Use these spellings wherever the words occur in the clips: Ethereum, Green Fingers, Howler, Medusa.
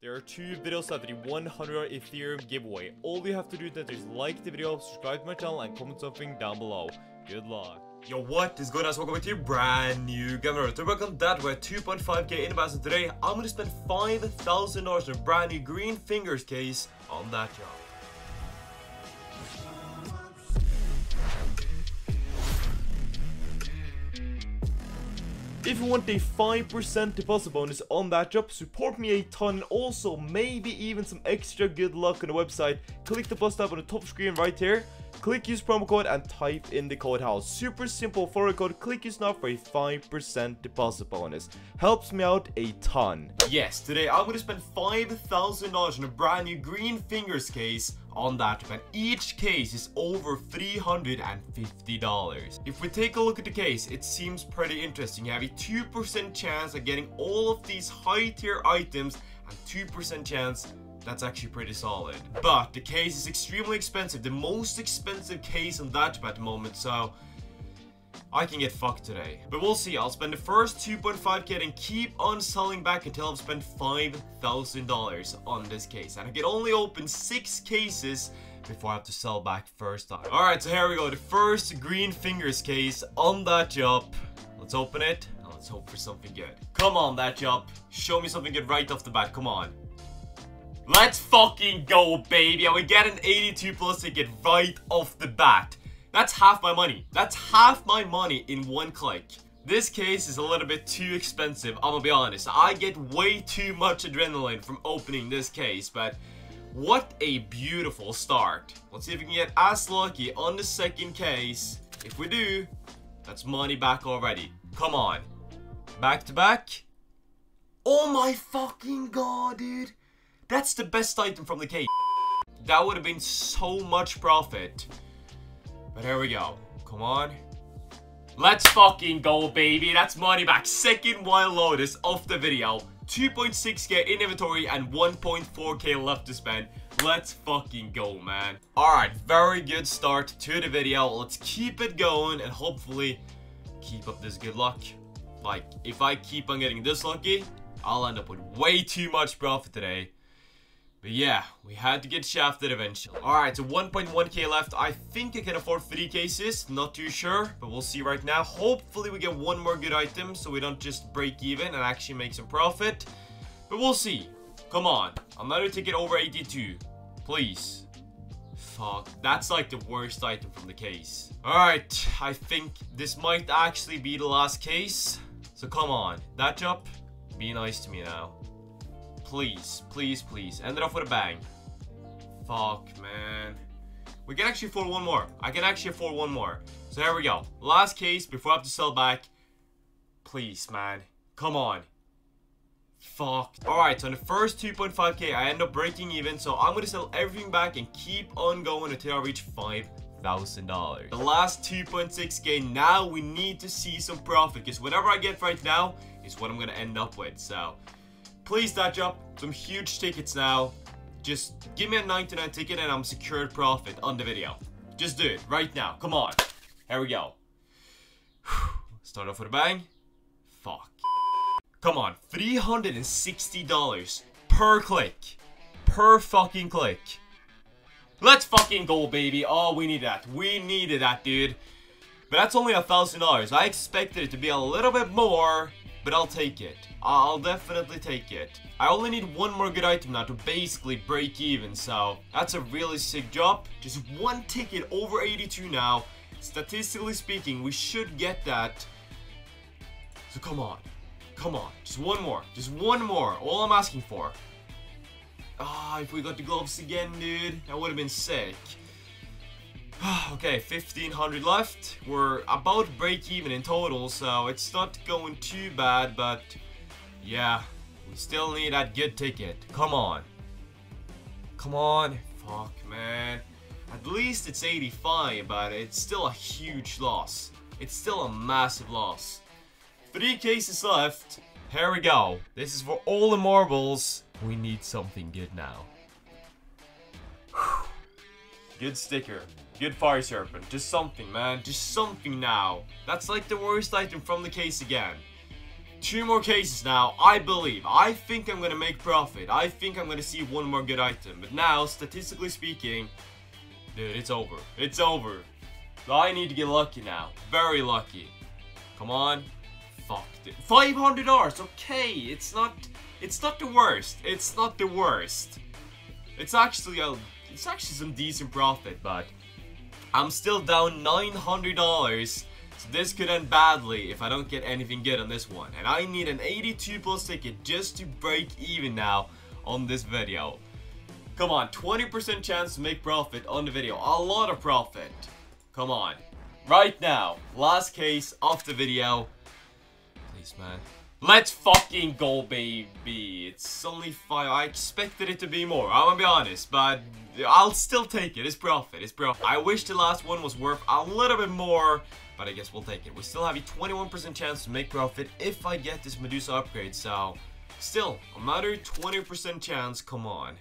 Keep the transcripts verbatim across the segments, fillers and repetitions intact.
There are two videos after the one hundred Ethereum giveaway. All you have to do is that is like the video, subscribe to my channel, and comment something down below. Good luck. Yo, what is going on? Welcome to your brand new Gamma to welcome that we're two point five K in the basket today. I'm gonna spend five thousand dollars on a brand new Green Fingers case on that job. If you want a five percent deposit bonus on that job, support me a ton, and also maybe even some extra good luck on the website, click the plus tab on the top screen right here, click use promo code and type in the code house. Super simple for a code, click use now for a five percent deposit bonus. Helps me out a ton. Yes, today I'm going to spend five thousand dollars on a brand new Green Fingers case on that job, and each case is over three hundred fifty dollars. If we take a look at the case, it seems pretty interesting. You have a two percent chance at getting all of these high tier items and two percent chance. That's actually pretty solid. But the case is extremely expensive, the most expensive case on that job at the moment, so I can get fucked today. But we'll see. I'll spend the first two point five K and keep on selling back until I've spent five thousand dollars on this case. And I can only open six cases before I have to sell back first time. Alright, so here we go. The first Green Fingers case on that job. Let's open it and let's hope for something good. Come on, that job. Show me something good right off the bat. Come on. Let's fucking go, baby. And we get an eighty-two plus ticket right off the bat. That's half my money. That's half my money in one click. This case is a little bit too expensive, I'm gonna be honest. I get way too much adrenaline from opening this case, but what a beautiful start. Let's see if we can get as lucky on the second case. If we do, that's money back already. Come on. Back to back. Oh my fucking god, dude. That's the best item from the case. That would have been so much profit. But here we go. Come on. Let's fucking go, baby. That's money back. Second Wild Lotus of the video. two point six K in inventory and one point four K left to spend. Let's fucking go, man. Alright, very good start to the video. Let's keep it going and hopefully keep up this good luck. Like, if I keep on getting this lucky, I'll end up with way too much profit today. But yeah, we had to get shafted eventually. Alright, so one point one K left. I think I can afford three cases. Not too sure, but we'll see right now. Hopefully we get one more good item so we don't just break even and actually make some profit. But we'll see. Come on. Another ticket over eighty-two. Please. Fuck. That's like the worst item from the case. Alright, I think this might actually be the last case. So come on. That job, be nice to me now. Please, please, please. End it off with a bang. Fuck, man. We can actually afford one more. I can actually afford one more. So here we go. Last case before I have to sell back. Please, man. Come on. Fuck. Alright, so in the first two point five K, I end up breaking even. So I'm going to sell everything back and keep on going until I reach five thousand dollars. The last two point six K, now we need to see some profit. Because whatever I get right now is what I'm going to end up with. So please, that job, some huge tickets now. Just give me a ninety-nine ticket and I'm secured profit on the video. Just do it right now. Come on. Here we go. Start off with a bang. Fuck. Come on. three hundred sixty dollars per click. Per fucking click. Let's fucking go, baby. Oh, we need that. We needed that, dude. But that's only one thousand dollars. I expected it to be a little bit more. But I'll take it. I'll definitely take it. I only need one more good item now to basically break even, so that's a really sick job. Just one ticket over eighty-two now. Statistically speaking, we should get that. So come on. Come on. Just one more. Just one more. All I'm asking for. Ah, if we got the gloves again, dude, that would have been sick. Okay, fifteen hundred left. We're about break even in total, so it's not going too bad, but yeah, we still need that good ticket. Come on. Come on. Fuck, man. At least it's eighty-five, but it's still a huge loss. It's still a massive loss. Three cases left. Here we go. This is for all the marbles. We need something good now. Good sticker. Good fire serpent. Just something, man. Just something now. That's like the worst item from the case again. Two more cases now, I believe. I think I'm gonna make profit. I think I'm gonna see one more good item. But now, statistically speaking, dude, it's over. It's over. I need to get lucky now. Very lucky. Come on. Fuck, dude. five hundred dollars, okay. It's not, it's not the worst. It's not the worst. It's actually a, it's actually some decent profit, but I'm still down nine hundred dollars. So this could end badly if I don't get anything good on this one. And I need an eighty-two plus ticket just to break even now on this video. Come on, twenty percent chance to make profit on the video. A lot of profit. Come on. Right now. Last case of the video. Please, man. Let's fucking go, baby. It's only five. I expected it to be more. I'm gonna be honest, but I'll still take it. It's profit. It's profit. I wish the last one was worth a little bit more, but I guess we'll take it. We still have a twenty-one percent chance to make profit if I get this Medusa upgrade, so still, another twenty percent chance, come on.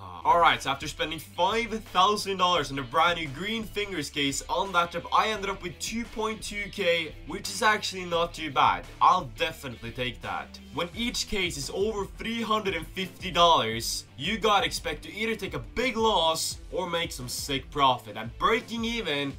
Uh, Alright, so after spending five thousand dollars on a brand new Green Fingers case on that trip, I ended up with two point two K, which is actually not too bad. I'll definitely take that. When each case is over three hundred fifty dollars, you gotta expect to either take a big loss or make some sick profit. And breaking even,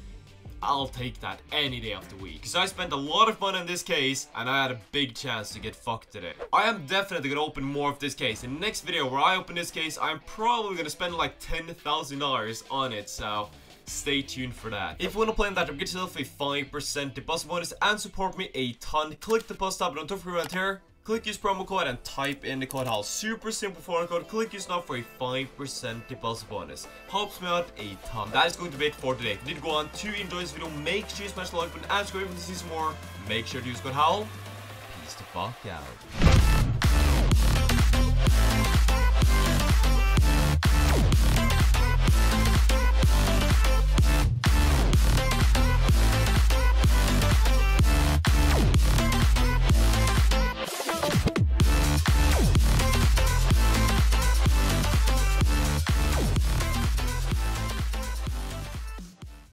I'll take that any day of the week. Because I spent a lot of money on this case, and I had a big chance to get fucked today. I am definitely gonna open more of this case. In the next video where I open this case, I'm probably gonna spend like ten thousand dollars on it, so stay tuned for that. If you wanna play in that, get yourself a five percent deposit bonus and support me a ton. Click the plus tab, and don't forget here, click use promo code and type in the code HAL. Super simple foreign code. Click use now for a five percent deposit bonus. Helps me out a ton. That is going to be it for today. If you did go on to enjoy this video, make sure you smash the like button and subscribe if you want to see some more. Make sure to use code HAL. Peace the fuck out.